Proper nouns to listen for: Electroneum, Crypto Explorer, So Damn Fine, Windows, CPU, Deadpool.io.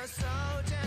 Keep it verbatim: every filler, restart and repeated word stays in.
you're so damn fine.